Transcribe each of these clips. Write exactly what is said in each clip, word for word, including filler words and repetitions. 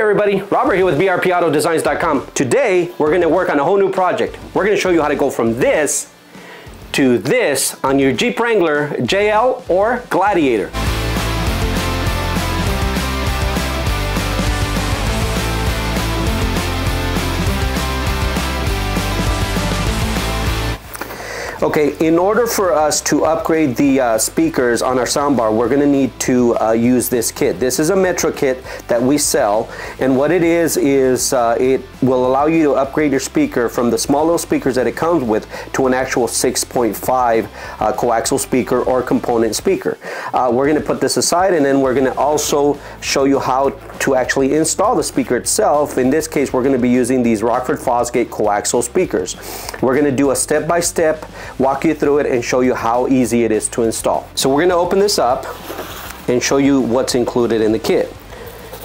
Hey everybody, Robert here with b r p auto designs dot com. Today, we're gonna work on a whole new project. We're gonna show you how to go from this to this on your Jeep Wrangler J L or Gladiator. Okay, in order for us to upgrade the uh, speakers on our soundbar, we're going to need to uh, use this kit. This is a Metra kit that we sell, and what it is is uh, it will allow you to upgrade your speaker from the small little speakers that it comes with to an actual six point five uh, coaxial speaker or component speaker. Uh, we're going to put this aside, and then we're going to also show you how to actually install the speaker itself. In this case, we're going to be using these Rockford Fosgate coaxial speakers. We're going to do a step-by-step, walk you through it and show you how easy it is to install. So we're going to open this up and show you what's included in the kit.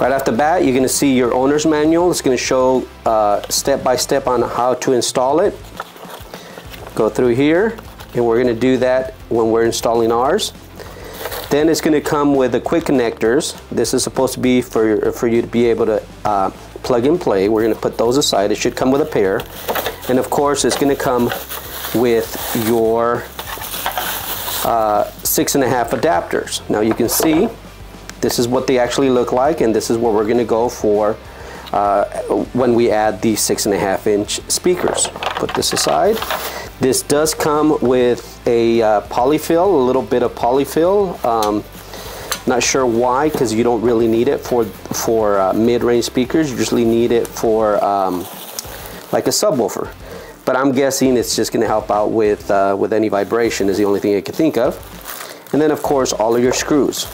Right off the bat, you're going to see your owner's manual. It's going to show uh, step by step on how to install it. Go through here, and we're going to do that when we're installing ours. Then it's going to come with the quick connectors. This is supposed to be for, for you to be able to uh, plug and play. We're going to put those aside. It should come with a pair. And of course, it's going to come with your uh, six and a half adapters. Now you can see this is what they actually look like, and this is what we're going to go for uh, when we add the six and a half inch speakers. Put this aside. This does come with a uh, polyfill, a little bit of polyfill. Um, not sure why, because you don't really need it for for uh, mid-range speakers. You usually need it for um, like a subwoofer. But I'm guessing it's just going to help out with uh, with any vibration is the only thing I can think of. And then of course all of your screws.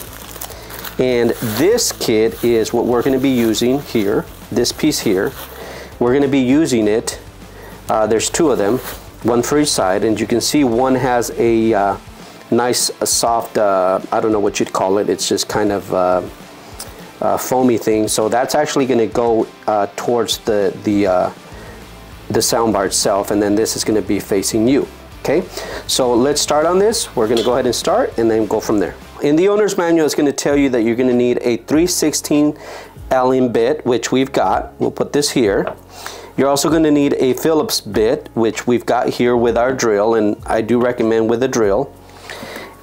And this kit is what we're going to be using here. This piece here, we're going to be using it. Uh, there's two of them, one for each side, and you can see one has a uh, nice a soft. Uh, I don't know what you'd call it. It's just kind of uh, a foamy thing. So that's actually going to go uh, towards the the. Uh, the soundbar itself, and then this is going to be facing you. Okay, so let's start on this. We're going to go ahead and start and then go from there. In the owner's manual, it's going to tell you that you're going to need a three sixteenths Allen bit, which we've got. We'll put this here. You're also going to need a Phillips bit, which we've got here with our drill, and I do recommend with a drill.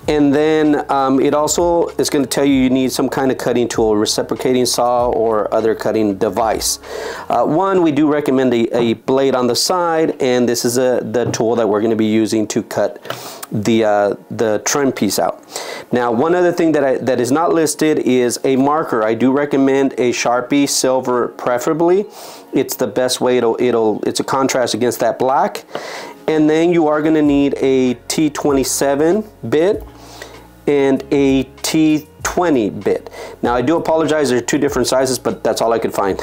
And then um, it also is going to tell you you need some kind of cutting tool, reciprocating saw or other cutting device. Uh, one, we do recommend a, a blade on the side, and this is a, the tool that we're going to be using to cut the uh, the trim piece out. Now, one other thing that I, that is not listed is a marker. I do recommend a Sharpie, silver preferably. It's the best way. It'll it'll it's a contrast against that black. And then you are going to need a T twenty-seven bit and a T twenty bit. Now I do apologize, there are two different sizes, but that's all I could find.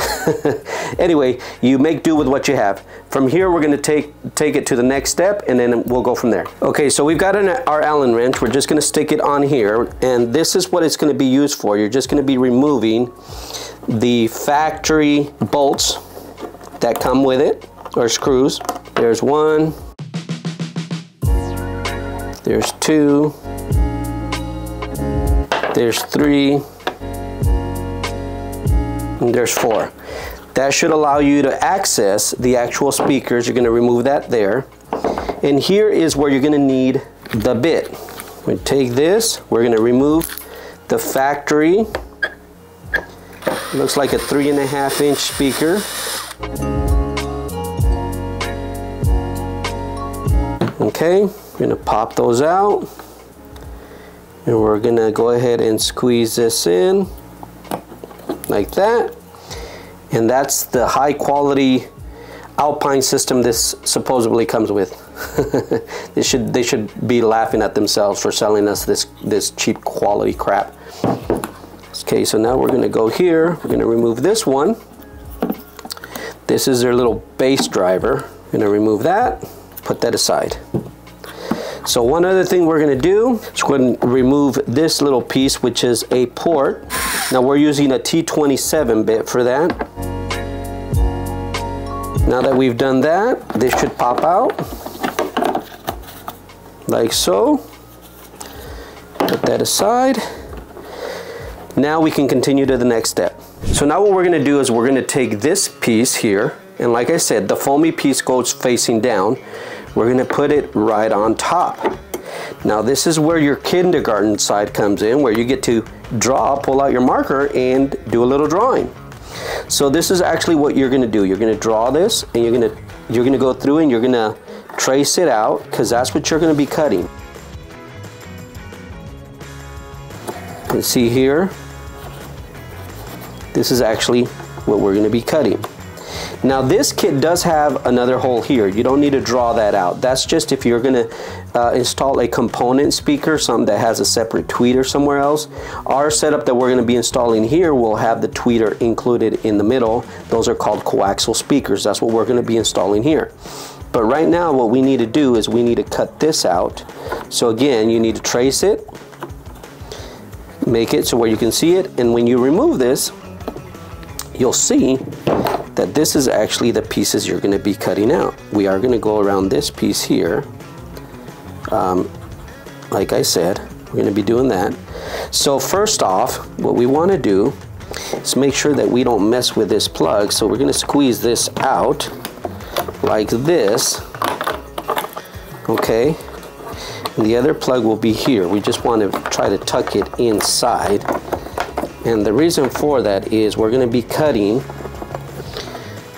Anyway, you make do with what you have. From here, we're gonna take, take it to the next step, and then we'll go from there. Okay, so we've got an, our Allen wrench. We're just gonna stick it on here, and this is what it's gonna be used for. You're just gonna be removing the factory bolts that come with it, or screws. There's one, there's two, there's three, and there's four. That should allow you to access the actual speakers. You're going to remove that there. And here is where you're going to need the bit. We take this, we're going to remove the factory. Looks like a three and a half inch speaker. Okay, we're going to pop those out. And we're gonna go ahead and squeeze this in like that. And that's the high quality Alpine system this supposedly comes with. They should they should be laughing at themselves for selling us this, this cheap quality crap. Okay, so now we're gonna go here. We're gonna remove this one. This is their little bass driver. We're gonna remove that, put that aside. So one other thing we're going to do is go ahead and remove this little piece, which is a port. Now we're using a T twenty-seven bit for that. Now that we've done that, this should pop out like so. Put that aside. Now we can continue to the next step. So now what we're gonna do is we're gonna take this piece here, and like I said, the foamy piece goes facing down. We're gonna put it right on top. Now this is where your kindergarten side comes in, where you get to draw, pull out your marker and do a little drawing. So this is actually what you're gonna do. You're gonna draw this and you're gonna, you're gonna go through and you're gonna trace it out, because that's what you're gonna be cutting. You can see here, this is actually what we're gonna be cutting. Now this kit does have another hole here. You don't need to draw that out. That's just if you're gonna uh, install a component speaker, something that has a separate tweeter somewhere else. Our setup that we're gonna be installing here will have the tweeter included in the middle. Those are called coaxial speakers. That's what we're gonna be installing here. But right now what we need to do is we need to cut this out. So again, you need to trace it, make it so where you can see it, and when you remove this, you'll see that this is actually the pieces you're gonna be cutting out. We are gonna go around this piece here. Um, like I said, we're gonna be doing that. So first off, what we wanna do is make sure that we don't mess with this plug. So we're gonna squeeze this out like this, okay? And the other plug will be here. We just wanna try to tuck it inside. And the reason for that is we're gonna be cutting,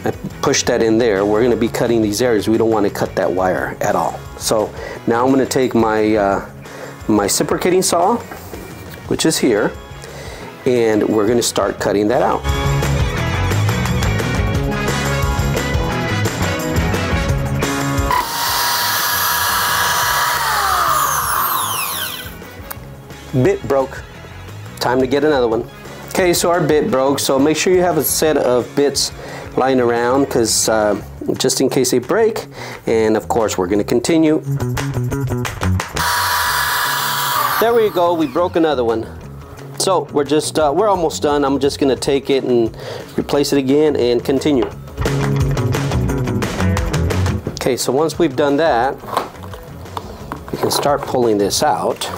I push that in there, we're gonna be cutting these areas. We don't wanna cut that wire at all. So now I'm gonna take my, uh, my reciprocating saw, which is here, and we're gonna start cutting that out. Bit broke, time to get another one. Okay, so our bit broke, so make sure you have a set of bits lying around, because uh, just in case they break, and of course we're going to continue. There we go, we broke another one. So we're just uh, we're almost done. I'm just going to take it and replace it again and continue. Okay, so once we've done that, we can start pulling this out.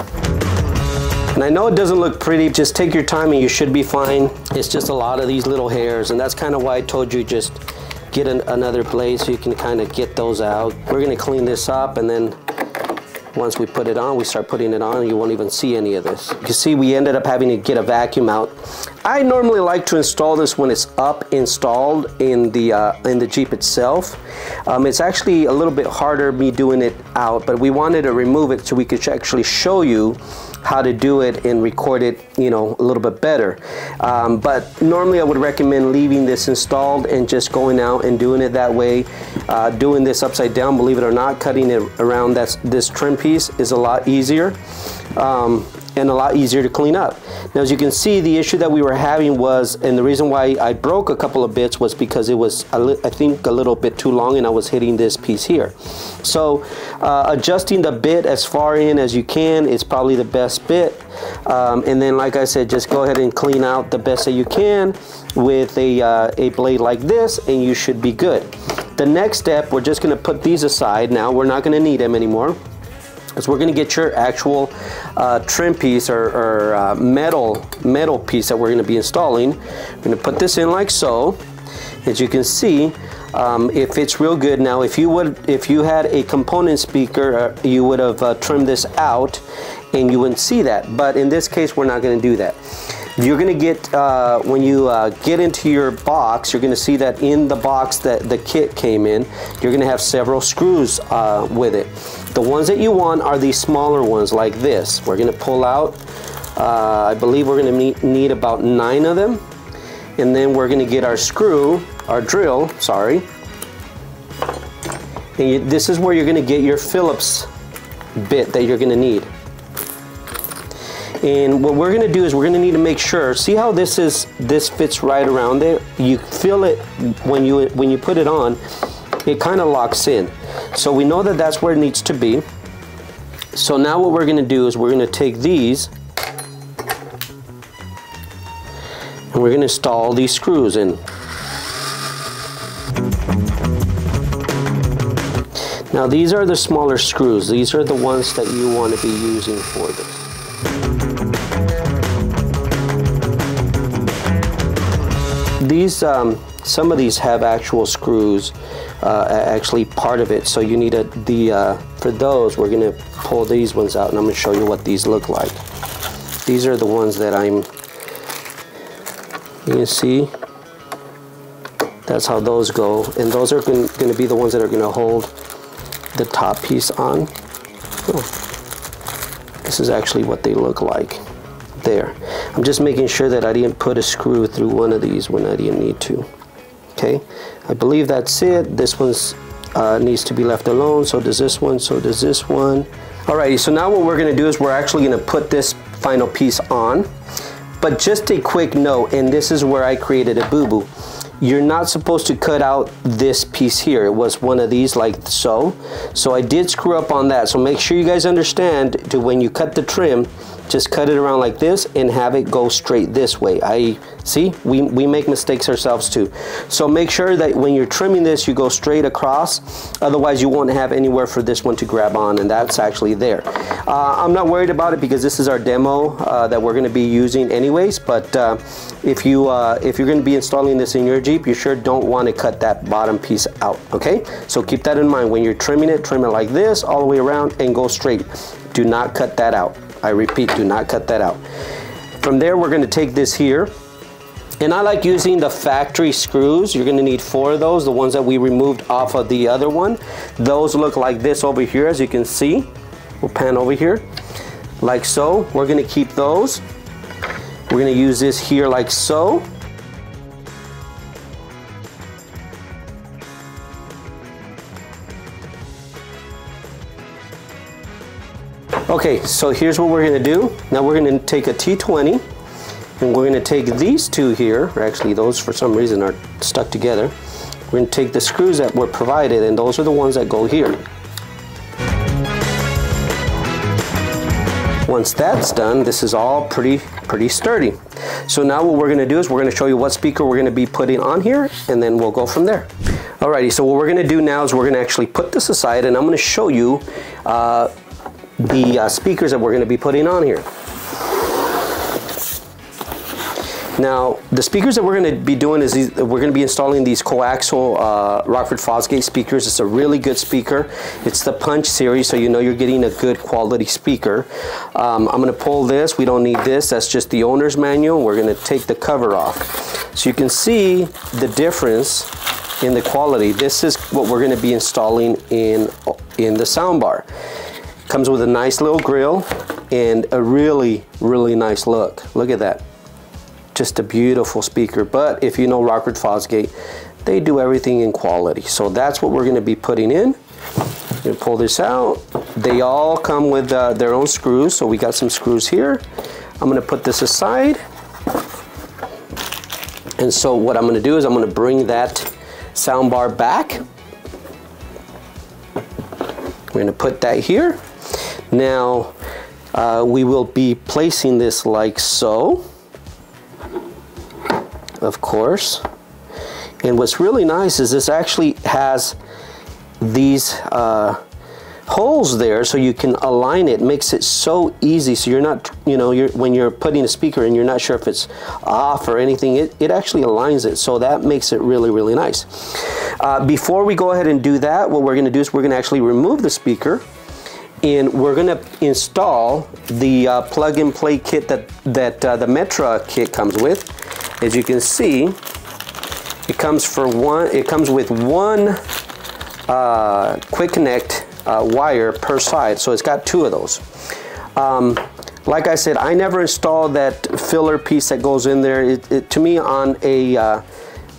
And I know it doesn't look pretty, just take your time and you should be fine. It's just a lot of these little hairs, and that's kind of why I told you just get an, another blade so you can kind of get those out. We're gonna clean this up, and then once we put it on, we start putting it on, you won't even see any of this. You see, we ended up having to get a vacuum out. I normally like to install this when it's up installed in the uh, in the Jeep itself. Um, it's actually a little bit harder me doing it out, but we wanted to remove it so we could actually show you how to do it and record it, you know, a little bit better. Um, but normally I would recommend leaving this installed and just going out and doing it that way. Uh, doing this upside down, believe it or not, cutting it around that's, this trim piece is a lot easier um, and a lot easier to clean up. Now, as you can see, the issue that we were having was, and the reason why I broke a couple of bits was because it was, I think, a little bit too long and I was hitting this piece here. So uh, adjusting the bit as far in as you can is probably the best bit. Um, and then, like I said, just go ahead and clean out the best that you can with a, uh, a blade like this, and you should be good. The next step, we're just gonna put these aside now. We're not gonna need them anymore. So we're going to get your actual uh, trim piece or, or uh, metal metal piece that we're going to be installing. I'm going to put this in like so. As you can see, um, if it's real good. Now, if you would, if you had a component speaker, uh, you would have uh, trimmed this out, and you wouldn't see that. But in this case, we're not going to do that. You're going to get, uh, when you uh, get into your box, you're going to see that in the box that the kit came in, you're going to have several screws uh, with it. The ones that you want are these smaller ones like this. We're going to pull out, uh, I believe we're going to need, need about nine of them. And then we're going to get our screw, our drill, sorry. And you, this is where you're going to get your Phillips bit that you're going to need. And what we're going to do is we're going to need to make sure, see how this is, this fits right around there. You feel it when you when you put it on, it kind of locks in. So we know that that's where it needs to be. So now what we're going to do is we're going to take these and we're going to install these screws in. Now these are the smaller screws. These are the ones that you want to be using for this. these um, some of these have actual screws, uh, actually part of it. So you need a the uh, for those we're gonna pull these ones out, and I'm gonna show you what these look like. These are the ones that I'm. You can see that's how those go, and those are going to be the ones that are going to hold the top piece on. Oh. This is actually what they look like there. I'm just making sure that I didn't put a screw through one of these when I didn't need to. Okay, I believe that's it. This one's uh, needs to be left alone, so does this one, so does this one. Alrighty, so now what we're going to do is we're actually going to put this final piece on. But just a quick note, and this is where I created a boo-boo. You're not supposed to cut out this piece here. It was one of these like so. So I did screw up on that. So make sure you guys understand to when you cut the trim, just cut it around like this and have it go straight this way. I see, we, we make mistakes ourselves too. So make sure that when you're trimming this, you go straight across. Otherwise you won't have anywhere for this one to grab on, and that's actually there. Uh, I'm not worried about it because this is our demo uh, that we're gonna be using anyways, but uh, if, you, uh, if you're gonna be installing this in your Jeep, you sure don't wanna cut that bottom piece out, okay? So keep that in mind. When you're trimming it, trim it like this, all the way around, and go straight. Do not cut that out. I repeat, do not cut that out. From there, we're gonna take this here, and I like using the factory screws. You're gonna need four of those, the ones that we removed off of the other one. Those look like this over here, as you can see. We'll pan over here, like so. We're gonna keep those. We're gonna use this here like so. Okay, so here's what we're going to do. Now we're going to take a T twenty, and we're going to take these two here, or actually those for some reason are stuck together. We're going to take the screws that were provided, and those are the ones that go here. Once that's done, this is all pretty, pretty sturdy. So now what we're going to do is we're going to show you what speaker we're going to be putting on here, and then we'll go from there. Alrighty, so what we're going to do now is we're going to actually put this aside, and I'm going to show you uh, the uh, speakers that we're going to be putting on here. Now, the speakers that we're going to be doing is these, we're going to be installing these coaxial uh, Rockford Fosgate speakers. It's a really good speaker. It's the Punch series, so you know you're getting a good quality speaker. Um, I'm going to pull this. We don't need this. That's just the owner's manual. We're going to take the cover off. So you can see the difference in the quality. This is what we're going to be installing in, in the soundbar. Comes with a nice little grill and a really, really nice look. Look at that. Just a beautiful speaker. But if you know Rockford Fosgate, they do everything in quality. So that's what we're going to be putting in. I'm going to pull this out. They all come with uh, their own screws. So we got some screws here. I'm going to put this aside. And so what I'm going to do is I'm going to bring that soundbar back. We're going to put that here. Now, uh, we will be placing this like so, of course. And what's really nice is this actually has these uh, holes there, so you can align it. Makes it so easy, so you're not, you know, you're, when you're putting a speaker and you're not sure if it's off or anything, it, it actually aligns it, so that makes it really, really nice. Uh, before we go ahead and do that, what we're going to do is we're going to actually remove the speaker, and we're going to install the uh, plug-and-play kit that, that uh, the Metra kit comes with. As you can see, it comes for one. It comes with one uh, quick connect uh, wire per side, so it's got two of those. Um, like I said, I never installed that filler piece that goes in there. It, it, to me, on a uh,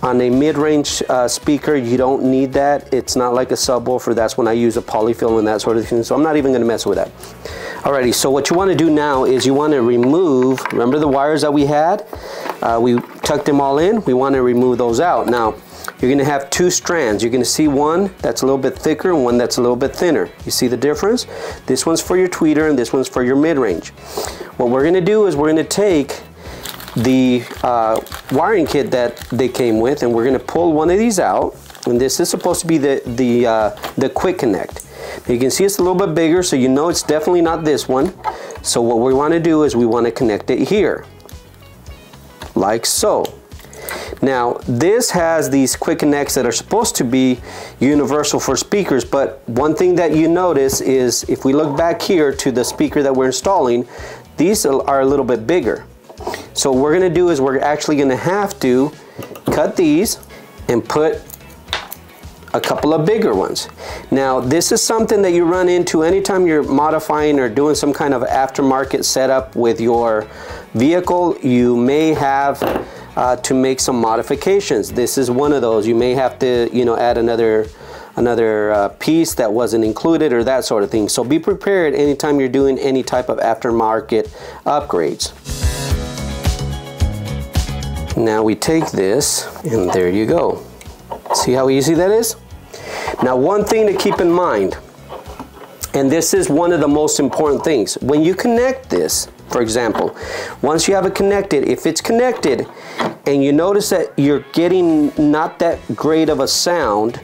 On a mid-range uh, speaker, you don't need that. It's not like a subwoofer. That's when I use a polyfill and that sort of thing. So I'm not even gonna mess with that. Alrighty, so what you wanna do now is you wanna remove, remember the wires that we had? Uh, we tucked them all in. We wanna remove those out. Now, you're gonna have two strands. You're gonna see one that's a little bit thicker and one that's a little bit thinner. You see the difference? This one's for your tweeter and this one's for your mid-range. What we're gonna do is we're gonna take the uh, wiring kit that they came with, and we're going to pull one of these out, and this is supposed to be the the uh, the quick connect. Now you can see it's a little bit bigger, so you know it's definitely not this one. So what we want to do is we want to connect it here like so. Now, this has these quick connects that are supposed to be universal for speakers, but one thing that you notice is if we look back here to the speaker that we're installing, these are a little bit bigger. So what we're gonna do is we're actually gonna have to cut these and put a couple of bigger ones. Now, this is something that you run into anytime you're modifying or doing some kind of aftermarket setup with your vehicle. You may have uh, to make some modifications. This is one of those. You may have to, you know, add another another uh, piece that wasn't included or that sort of thing. So be prepared anytime you're doing any type of aftermarket upgrades. Now we take this, and there you go. See how easy that is? Now, one thing to keep in mind, and this is one of the most important things, when you connect this, for example, once you have it connected, if it's connected and you notice that you're getting not that great of a sound,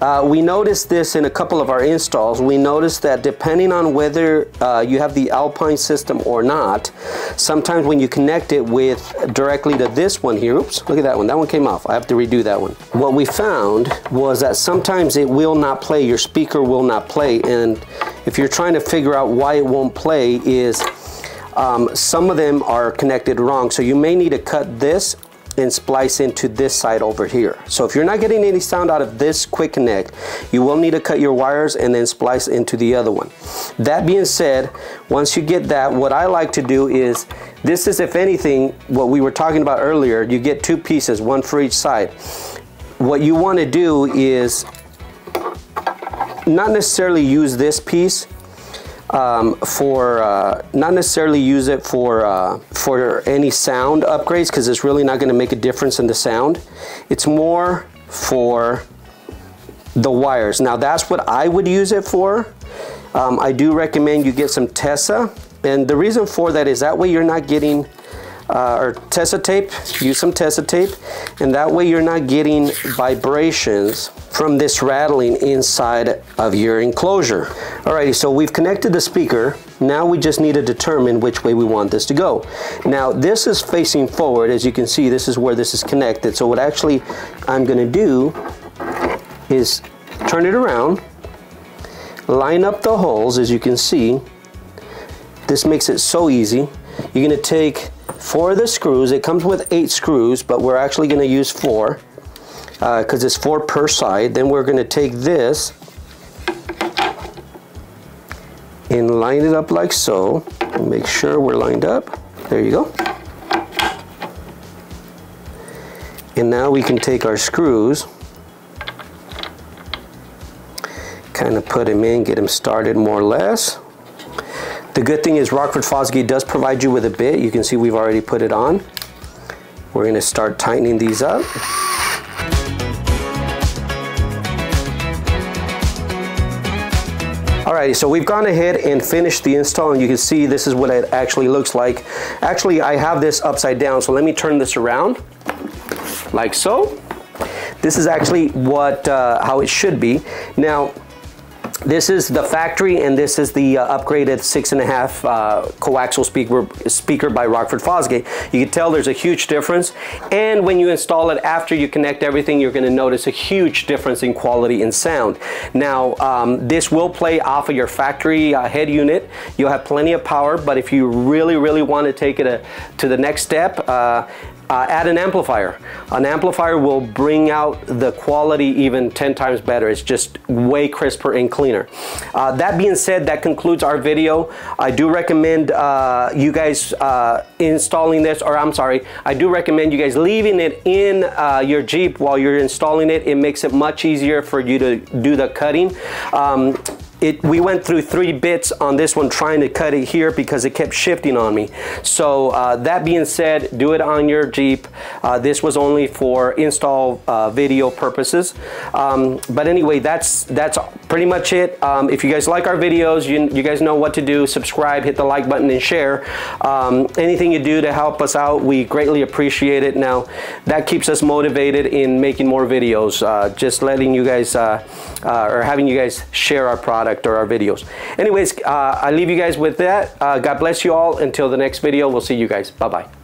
uh, we noticed this in a couple of our installs. We noticed that depending on whether uh, you have the Alpine system or not, sometimes when you connect it with directly to this one here, oops, look at that one, that one came off. I have to redo that one. What we found was that sometimes it will not play, your speaker will not play, and if you're trying to figure out why it won't play is Um, some of them are connected wrong, so you may need to cut this and splice into this side over here. So if you're not getting any sound out of this quick connect, you will need to cut your wires and then splice into the other one. That being said, once you get that, what I like to do is, this is, if anything, what we were talking about earlier, you get two pieces, one for each side. What you want to do is not necessarily use this piece Um, for uh, not necessarily use it for uh, for any sound upgrades, because it's really not going to make a difference in the sound. It's more for the wires. Now, that's what I would use it for. Um, I do recommend you get some T E S A, and the reason for that is that way you're not getting uh, or T E S A tape. Use some T E S A tape, and that way you're not getting vibrations from this rattling inside of your enclosure. Alrighty, so we've connected the speaker. Now we just need to determine which way we want this to go. Now, this is facing forward. As you can see, this is where this is connected. So what actually I'm gonna do is turn it around, line up the holes, as you can see. This makes it so easy. You're gonna take four of the screws. It comes with eight screws, but we're actually gonna use four, because uh, it's four per side. Then we're going to take this and line it up like so. Make sure we're lined up. There you go. And now we can take our screws, kind of put them in, get them started more or less. The good thing is Rockford Fosgate does provide you with a bit. You can see we've already put it on. We're going to start tightening these up. Alrighty, so we've gone ahead and finished the install, and you can see this is what it actually looks like. Actually, I have this upside down, so let me turn this around, like so. This is actually what uh, how it should be. Now, this is the factory, and this is the uh, upgraded six and a half uh, coaxial speaker, speaker by Rockford Fosgate. You can tell there's a huge difference. And when you install it, after you connect everything, you're gonna notice a huge difference in quality and sound. Now, um, this will play off of your factory uh, head unit. You'll have plenty of power, but if you really, really wanna take it a, to the next step, uh, Uh, add an amplifier. An amplifier will bring out the quality even ten times better. It's just way crisper and cleaner. Uh, that being said, that concludes our video. I do recommend uh, you guys uh, installing this, or I'm sorry, I do recommend you guys leaving it in uh, your Jeep while you're installing it. It makes it much easier for you to do the cutting. Um, It, we went through three bits on this one trying to cut it here because it kept shifting on me. So uh, that being said, do it on your Jeep. Uh, this was only for install uh, video purposes. Um, but anyway, that's that's pretty much it. Um, if you guys like our videos, you, you guys know what to do. Subscribe, hit the like button, and share. Um, anything you do to help us out, we greatly appreciate it. Now, that keeps us motivated in making more videos. Uh, just letting you guys, uh, uh, or having you guys share our product or our videos. Anyways, uh, I leave you guys with that. Uh, God bless you all. Until the next video, we'll see you guys. Bye-bye.